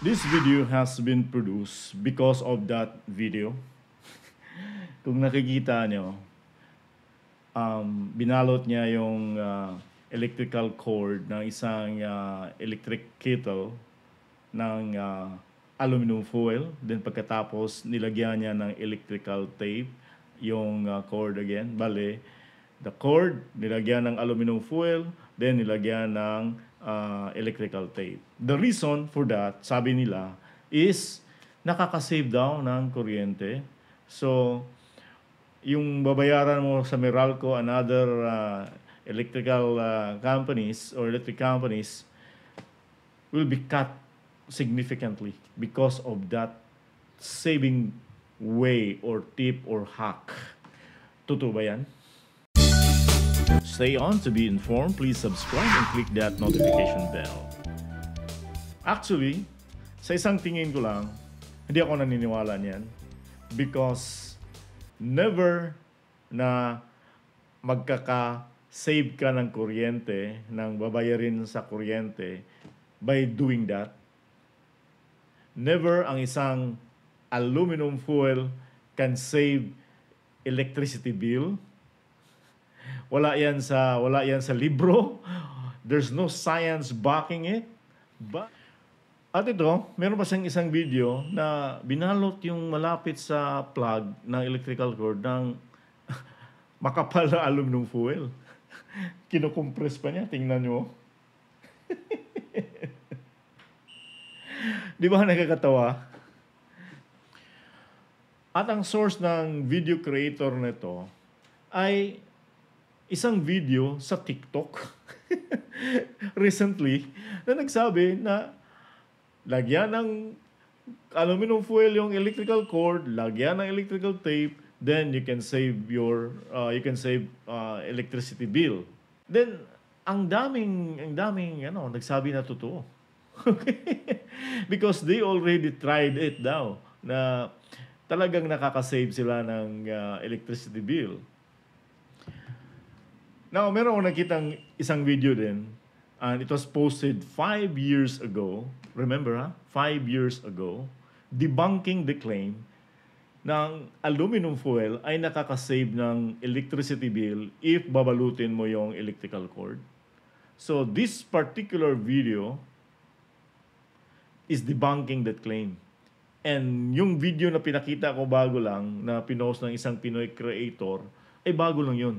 This video has been produced because of that video. Kung nakikita nyo, binalot niya yung electrical cord ng isang electric kettle ng aluminum foil. Then pagkatapos, nilagyan niya ng electrical tape yung cord again. Bale, the cord, nilagyan ng aluminum foil, then nilagyan ng electrical tape. The reason for that, sabi nila, is nakakasave daw ng kuryente. So, yung babayaran mo sa Meralco and other electrical companies or electric companies will be cut significantly because of that saving way or tip or hack. Totoo ba yan? Stay on to be informed. Please subscribe and click that notification bell. Actually, sa isang tingin ko lang, hindi ako naniniwala niyan because never na magkaka-save ka ng kuryente, ng babayarin sa kuryente by doing that. Never ang isang aluminum foil can save electricity bill. Wala yan sa libro. There's no science backing it. But at ito, meron pa siyang isang video na binalot yung malapit sa plug ng electrical cord ng makapal na aluminum foil. Kinocompress pa niya, tingnan nyo. Di ba nakakatawa? At ang source ng video creator nito ay isang video sa TikTok recently na nagsabi na lagyan ng aluminum foil yung electrical cord, lagyan ng electrical tape, then you can save your electricity bill. Then ang daming ano, nagsabi na totoo. Because they already tried it daw na talagang nakaka-save sila ng electricity bill. Now, meron akong nakitang isang video din, and it was posted 5 years ago. Remember, ha? 5 years ago, debunking the claim ng aluminum foil ay nakakasave ng electricity bill if babalutin mo yung electrical cord. So, this particular video is debunking that claim. And yung video na pinakita ko bago lang, na pinost ng isang Pinoy creator, ay bago lang yun.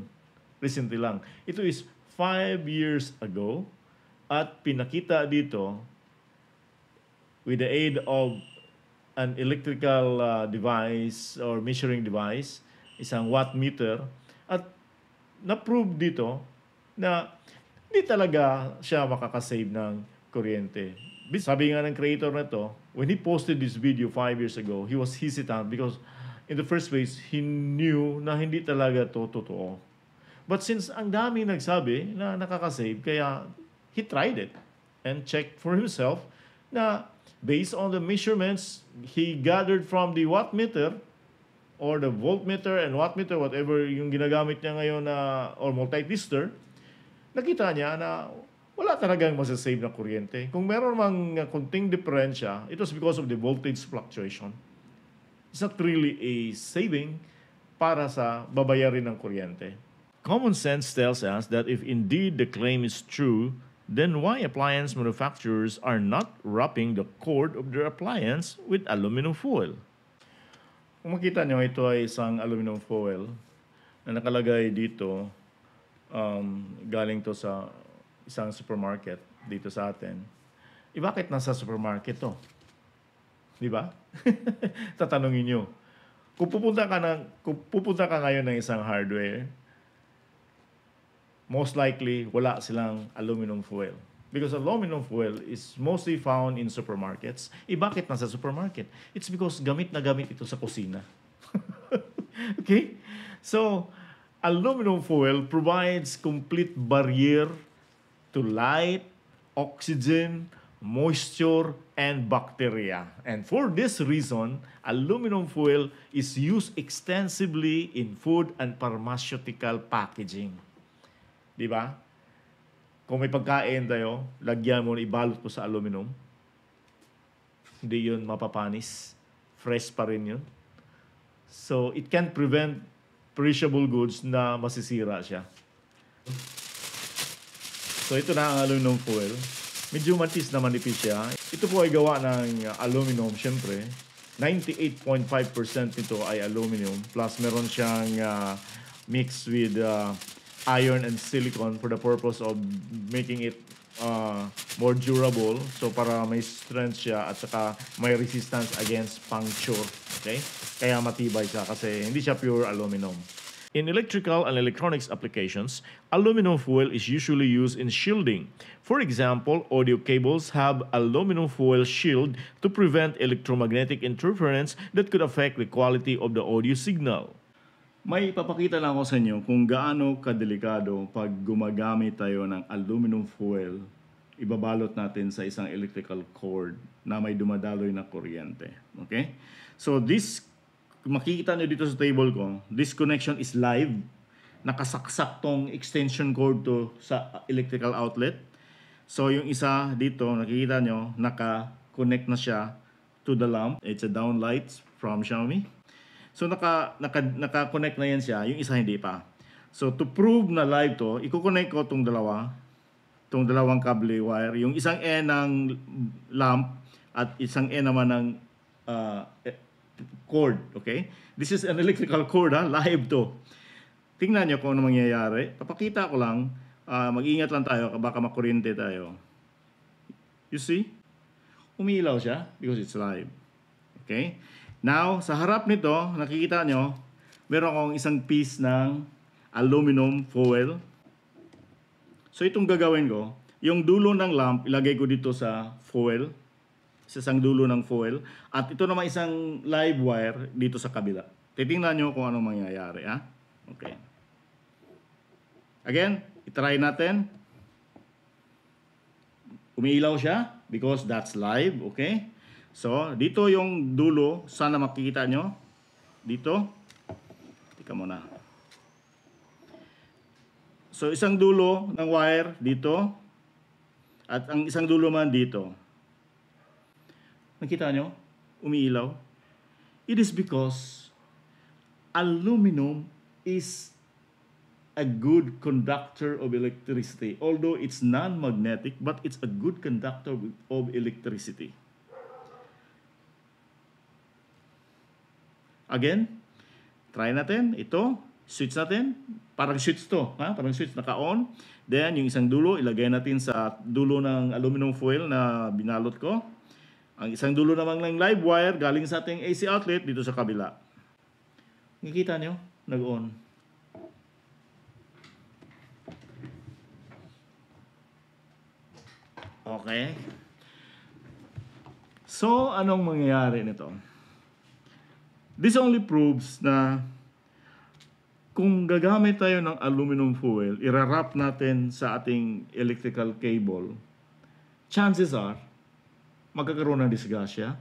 Recently lang. Ito is 5 years ago at pinakita dito with the aid of an electrical device or measuring device, isang wattmeter, at na-prove dito na hindi talaga siya makakasave ng kuryente. Sabi nga ng creator na to, when he posted this video 5 years ago, he was hesitant because in the first place, he knew na hindi talaga to totoo. But since ang dami nagsabi na nakakasave, kaya he tried it and checked for himself na based on the measurements he gathered from the wattmeter or the voltmeter and wattmeter, whatever yung ginagamit niya ngayon na, or multitester, nakita niya na wala talagang masasave na kuryente. Kung meron mang konting diferensya, it was because of the voltage fluctuation. It's not really a saving para sa babayarin ng kuryente. Common sense tells us that if indeed the claim is true, then why appliance manufacturers are not wrapping the cord of their appliance with aluminum foil? Kung makita nyo, ito ay isang aluminum foil na nakalagay dito. Galing to sa isang supermarket dito sa atin. E bakit nasa supermarket to? Di ba? Tatanungin nyo. Kung pupunta ka ngayon ng isang hardware, most likely, wala silang aluminum foil. Because aluminum foil is mostly found in supermarkets. E bakit nasa supermarket? It's because gamit na gamit ito sa kusina. Okay? So, aluminum foil provides complete barrier to light, oxygen, moisture, and bacteria. And for this reason, aluminum foil is used extensively in food and pharmaceutical packaging. Diba? Kung may pagkain tayo, lagyan mo, ibalot ko sa aluminum. Hindi yun mapapanis. Fresh pa rin yun. So, it can prevent perishable goods na masisira siya. So, ito na ang aluminum foil. Medyo matis na manipis siya. Ito po ay gawa ng aluminum, syempre. 98.5% nito ay aluminum. Plus, meron siyang mixed with iron and silicon for the purpose of making it more durable. So, para may strength siya at saka may resistance against puncture. Okay? Kaya matibay siya kasi hindi siya pure aluminum. In electrical and electronics applications, aluminum foil is usually used in shielding. For example, audio cables have aluminum foil shield to prevent electromagnetic interference that could affect the quality of the audio signal. May ipapakita lang ako sa inyo kung gaano kadelikado pag gumagamit tayo ng aluminum foil, ibabalot natin sa isang electrical cord na may dumadaloy na kuryente. Okay? So this, makikita nyo dito sa table ko, this connection is live. Nakasaksak tong extension cord to sa electrical outlet. So yung isa dito, nakikita nyo, naka-connect na siya to the lamp. It's a downlight from Xiaomi. So, naka-connect na yan siya. Yung isa hindi pa. So, to prove na live to, i-connect ko itong dalawa. Itong dalawang cable wire. Yung isang end ng lamp at isang end naman ng cord. Okay? This is an electrical cord, ha? Live to. Tingnan nyo kung ano mangyayari. Papakita ko lang. Mag-ingat lang tayo. Baka makuryente tayo. You see? Umiilaw siya because it's live. Okay? Now, sa harap nito, nakikita nyo, meron akong isang piece ng aluminum foil. So, itong gagawin ko, yung dulo ng lamp, ilagay ko dito sa foil, sa isang dulo ng foil. At ito naman isang live wire dito sa kabila. Titingnan nyo kung ano mangyayari. Ha? Okay. Again, itry natin. Umiilaw siya because that's live. Okay? So, dito yung dulo, sana makikita nyo. Dito. Tika muna. So, isang dulo ng wire dito. At ang isang dulo man dito. Nakita nyo? Umiilaw. It is because aluminum is a good conductor of electricity. Although it's non-magnetic, but it's a good conductor of electricity. Again, try natin. Ito, switch natin. Parang switch to. Ha? Parang switch, naka-on. Then, yung isang dulo, ilagay natin sa dulo ng aluminum foil na binalot ko. Ang isang dulo naman ng live wire, galing sa ating AC outlet, dito sa kabila. Nakikita nyo? Nag-on. Okay. So, anong mangyayari nito? This only proves na kung gagamit tayo ng aluminum foil, irarap natin sa ating electrical cable, chances are, magkakaroon ng disgasya.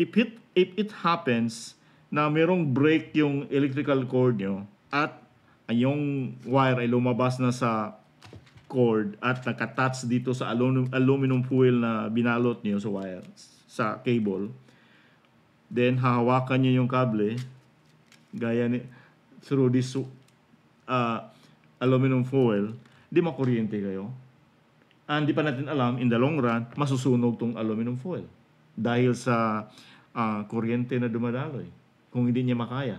If it happens na merong break yung electrical cord nyo at yung wire ay lumabas na sa cord at nakatouch dito sa aluminum foil na binalot nyo sa wire, sa cable, then, hahawakan nyo yung kable gaya ni, through this aluminum foil, di makuryente kayo. And di pa natin alam, in the long run, masusunog tong aluminum foil dahil sa kuryente na dumadaloy kung hindi niya makaya.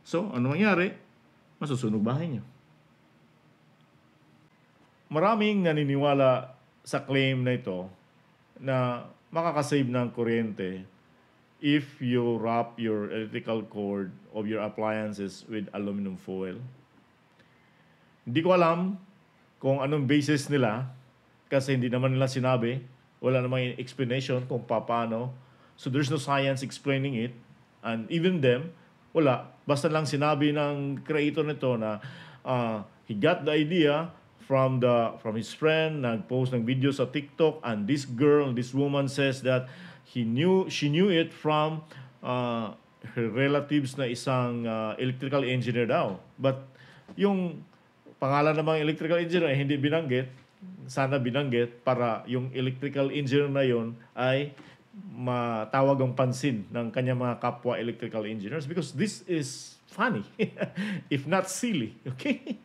So, ano mangyari? Masusunog bahay nyo. Maraming naniniwala sa claim na ito na makakasave ng kuryente if you wrap your electrical cord of your appliances with aluminum foil. Hindi ko alam kung anong basis nila kasi hindi naman nila sinabi. Wala namang explanation kung paano. So there's no science explaining it. And even them, wala. Basta lang sinabi ng creator nito na he got the idea from his friend, nag-post ng video sa TikTok, and this woman says that she knew it from her relatives na isang electrical engineer daw. But yung pangalan namang electrical engineer hindi binanggit, sana binanggit para yung electrical engineer na yon ay matawag ang pansin ng kanyang mga kapwa electrical engineers because this is funny if not silly. Okay?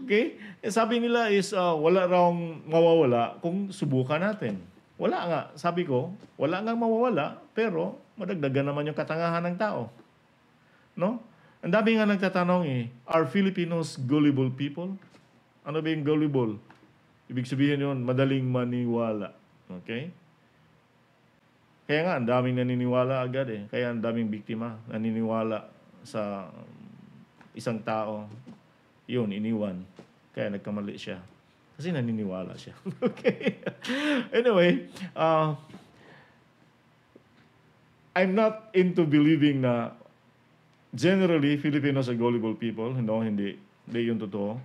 Okay? Eh, sabi nila is wala raw mawawala kung subukan natin. Wala nga. Sabi ko, wala nga mawawala pero madagdagan naman yung katangahan ng tao. No? Ang dami nga nagtatanong eh, are Filipinos gullible people? Ano ba yung gullible? Ibig sabihin yun, madaling maniwala. Okay? Kaya nga, ang daming naniniwala agad eh. Kaya ang daming biktima naniniwala sa isang tao. Yun, iniwan. Kaya nagkamali siya. Kasi naniniwala siya. Okay? Anyway, I'm not into believing na generally, Filipinos are gullible people. No, hindi. Hindi yun totoo.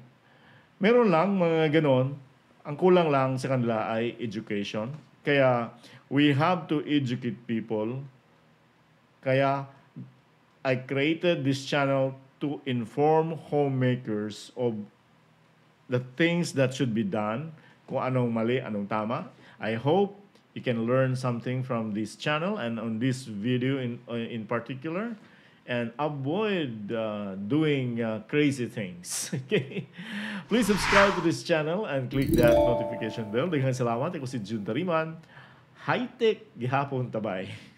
Meron lang mga ganon. Ang kulang lang sa kanila ay education. Kaya, we have to educate people. Kaya, I created this channel to inform homemakers of the things that should be done. Kung anong mali, anong tama. I hope you can learn something from this channel and on this video in particular. And avoid doing crazy things. Okay? Please subscribe to this channel and click that notification bell. Daghang salamat. Ako si June Tariman. High-tech, gihapon tabay.